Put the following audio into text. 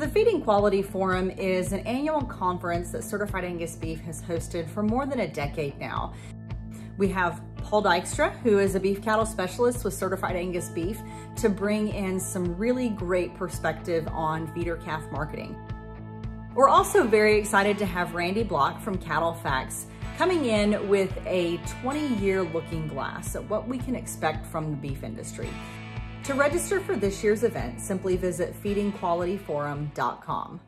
the Feeding Quality Forum is an annual conference that Certified Angus Beef has hosted for more than a decade now. We have Paul Dykstra, who is a beef cattle specialist with Certified Angus Beef, to bring in some really great perspective on feeder calf marketing. We're also very excited to have Randy Blach from CattleFax coming in with a 20-year looking glass at what we can expect from the beef industry. To register for this year's event, simply visit feedingqualityforum.com.